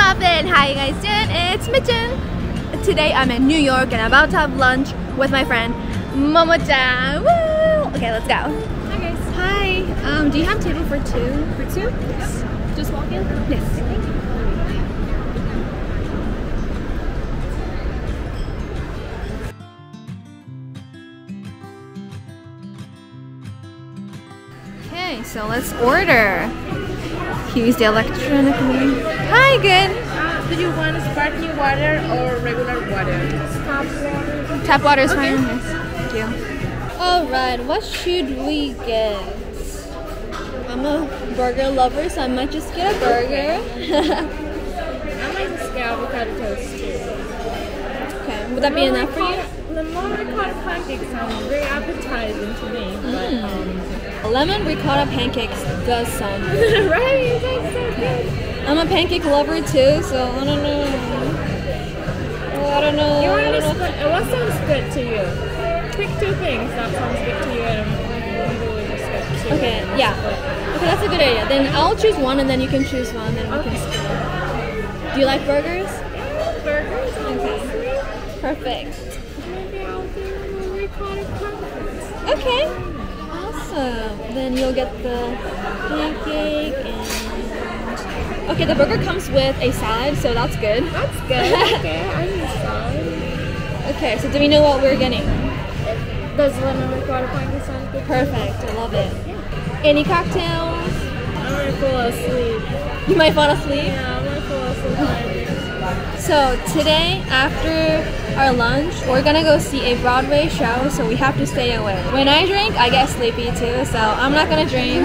muffin! Hi guys, it's Mitchan. Today I'm in New York and I'm about to have lunch with my friend Momo-chan. Woo! Okay, let's go. Hi guys. Hi. Do you have table for two? For two? Yes. Yep. Just walk in? Yes. Thank you. Okay, so let's order. Here's the electronic one. Hi, good. Do you want sparkling water or regular water? Tap water. Tap water is fine. Yes. Thank you. All right, what should we get? I'm a burger lover, so I might just get a burger. I might just get avocado toast too. Okay, would that be enough for you? The lemon ricotta pancakes sound very appetizing to me. But lemon ricotta pancakes does sound good. Right? It sounds so good. I'm a pancake lover too, so I don't know. What sounds good to you? Pick two things that sounds good to you and one would just good. Okay, yeah. Okay, that's a good idea. Then I'll choose one and then you can choose one. Then we can. Do you like burgers? Yeah, burgers. Okay. Perfect. Okay, awesome. Then you'll get the pancake and... Okay, the burger comes with a side, so that's good. That's good. Okay, I need a side. Okay, so do we know what we're getting? Does lemon ricotta pancake sound good? Perfect, I love it. Yeah. Any cocktails? I'm going to fall asleep. You might fall asleep? Yeah, I'm going to fall asleep. So today, after our lunch, we're gonna go see a Broadway show, so we have to stay awake. When I drink, I get sleepy too, so I'm not gonna drink.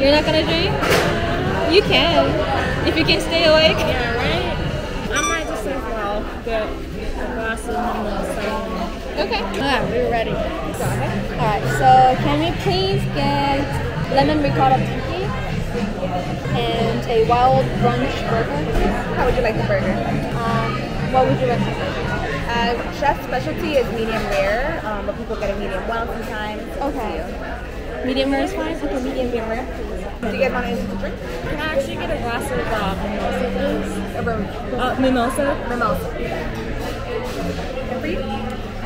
You're not gonna drink? You can. If you can stay awake. Yeah, right? I might just as well get a glass of lemonade. Okay. Alright, we're ready. Alright, so can we please get lemon ricotta pancake and a wild brunch burger? How would you like the burger? What would you like the burger? Chef's specialty is medium rare, but people get a medium well sometimes. Okay. Medium rare is fine? Okay, medium rare. Do you guys want anything to drink? Can I actually get a glass of mimosa, please? Mimosa? And for you?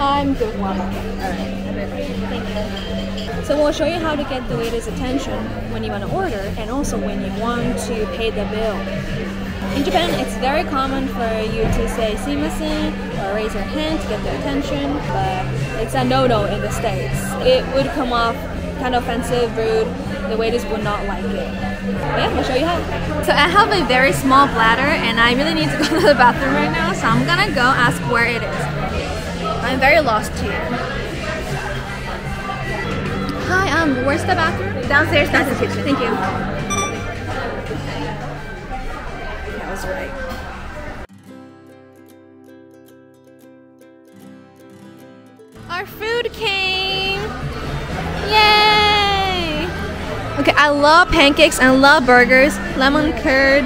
I'm good. Wow. Alright. Thank you. So we'll show you how to get the waiter's attention when you want to order and also when you want to pay the bill. In Japan, it's very common for you to say "sumimasen" or raise your hand to get their attention, but it's a no-no in the States. It would come off kind of offensive, rude. The waiters would not like it. But yeah, we'll show you how. So I have a very small bladder and I really need to go to the bathroom right now, so I'm gonna go ask where it is. I'm very lost here. Hi, where's the bathroom? Downstairs, that's the kitchen. Thank you. Right. Our food came! Yay! Okay, I love pancakes and I love burgers. Lemon curd,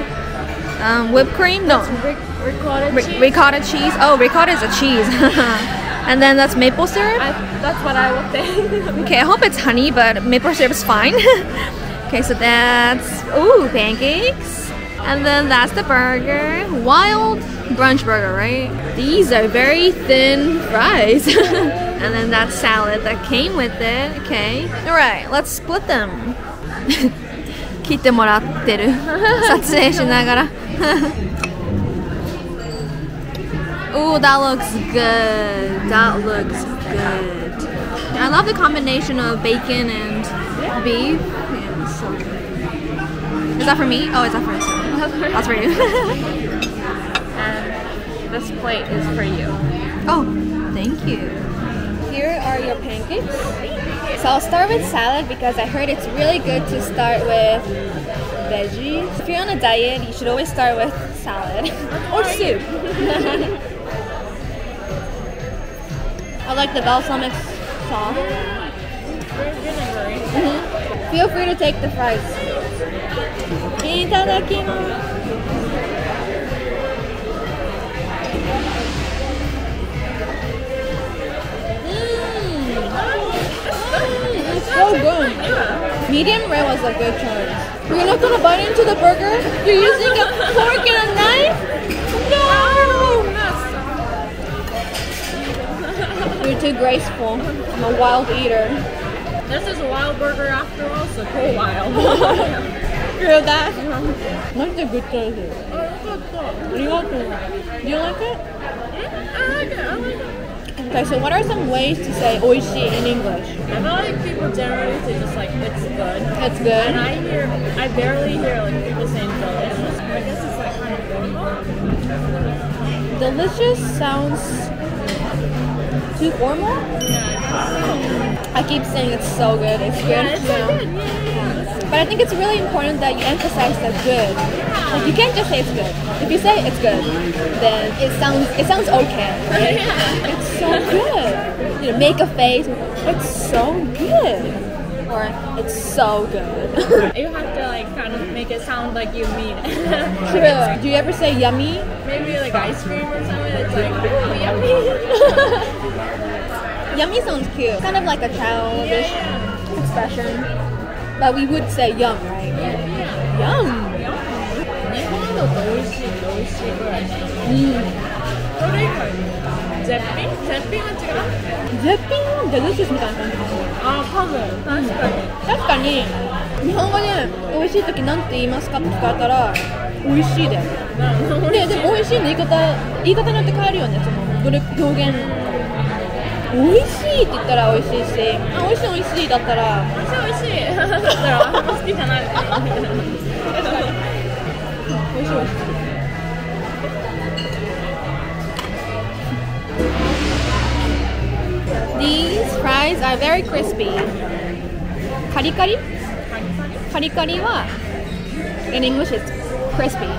whipped cream. No, ricotta cheese. Oh, ricotta is a cheese. And then that's maple syrup. That's what I would think. Okay, I hope it's honey, but maple syrup is fine. Okay, so that's pancakes. And then that's the burger. Wild brunch burger, right? These are very thin fries. And then that salad that came with it. Okay. Alright, let's split them. Kitte moratteru. Satsuei shinagara. Ooh, that looks good. That looks good. I love the combination of bacon and beef. Yeah, so good. Is that for me? Oh, is that for us? That's for you. And this plate is for you. Oh, thank you. Here are your pancakes. So I'll start with salad because I heard it's really good to start with veggies. If you're on a diet, you should always start with salad or soup. I like the balsamic sauce. Very vinegary. Feel free to take the fries. Itadakimasu. It's so good. Medium rare was a good choice. You're not gonna bite into the burger? You're using a fork and a knife? No! You're too graceful. I'm a wild eater. This is a wild burger after all, so cool wild. You heard that? That's a good choice. What do you like? Do you like it? I like it. Okay, so what are some ways to say oishi in English? I feel like people generally say just like, it's good. It's good. And I barely hear like people saying delicious. I guess it's like kind of formal. Delicious sounds too formal? Yeah, I guess so. I keep saying it's so good. It's good. Yeah, it's so good. Yeah. But I think it's really important that you emphasize the good. Yeah. Like you can't just say it's good. If you say it's good, then it sounds okay. Right? Yeah. It's so good. You know, make a face. It's so good. Or it's so good. You have to like kind of make it sound like you mean it. True. Do you ever say yummy? Maybe like ice cream or something. It's like, oh, yummy. Yummy sounds cute. Kind of like a childish expression. But we would say yum, right? Yeah. Yum. Yum. These fries are very crispy. Karikari? Karikari wa in English it's crispy.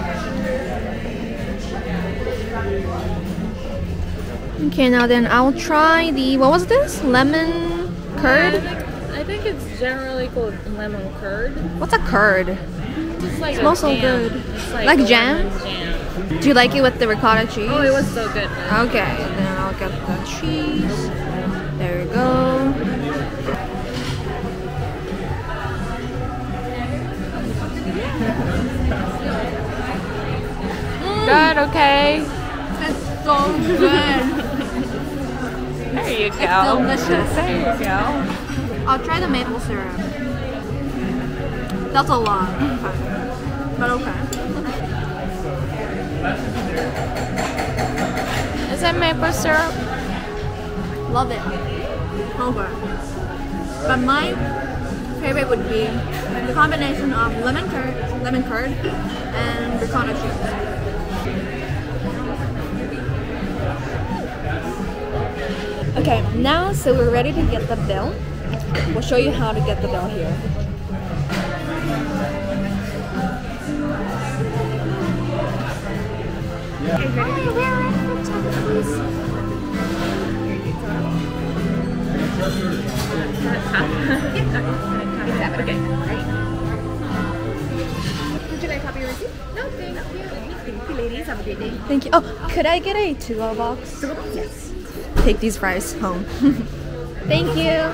Okay, now then I'll try the, what was this? Lemon curd? I think it's generally called lemon curd. What's a curd? It's like it smells so good. It's like jam? Do you like it with the ricotta cheese? Oh, it was so good. Man. Okay, then I'll get the cheese. There we go. Good, okay. It's so good. There you go. It's delicious. There you go. I'll try the maple syrup. That's a lot. But okay. Is it maple syrup? Love it. Over. But my favorite would be the combination of lemon curd, and ricotta cheese. Okay, now so we're ready to get the bill. We'll show you how to get the bill here. Yeah. Okay. Would you like a copy of your receipt? No, thank you, ladies. Have a great day. Thank you. Oh, could I get a 2-0 box? 2-0 box? Yes. Take these fries home. Thank you.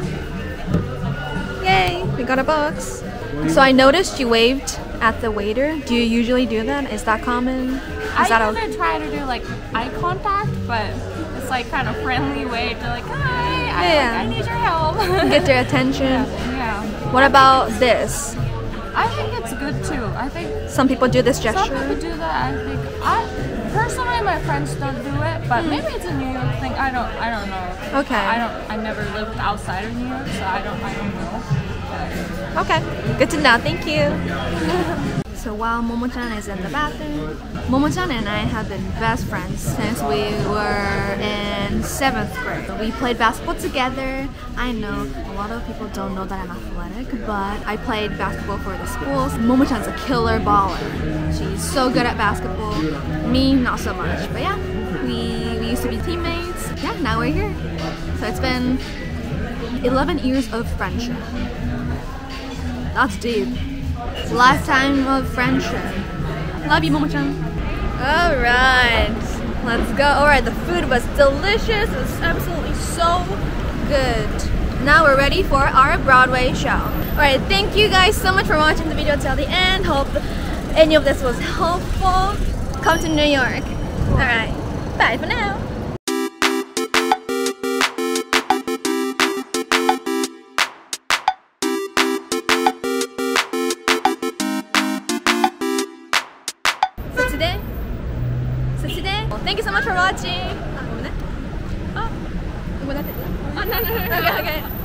Yay, we got a box. So I noticed you waved at the waiter. Do you usually do that? Is that common? I'm gonna try to do like eye contact, but it's like kind of friendly way to like, hi. Yeah. I need your help. Get their attention. Yeah. What about this? I think it's good too. I think some people do this gesture. Some people do that. I personally, my friends don't do it, but maybe it's a New York thing. I don't know. Okay. I never lived outside of New York, so I don't know. But. Okay. Good to know. Thank you. So while Momo-chan is in the bathroom, Momo-chan and I have been best friends since we were in 7th grade. We played basketball together. I know a lot of people don't know that I'm athletic, but I played basketball for the schools. Momo-chan's a killer baller. She's so good at basketball. Me, not so much. But yeah, we used to be teammates. Yeah, now we're here. So it's been 11 years of friendship. That's deep. Lifetime of friendship. Love you, Momo-chan. Alright, let's go. Alright, the food was delicious. It was absolutely so good. now we're ready for our Broadway show. Alright, thank you guys so much for watching the video till the end. Hope any of this was helpful. Come to New York. Alright, bye for now. Thank you so much for watching. Okay.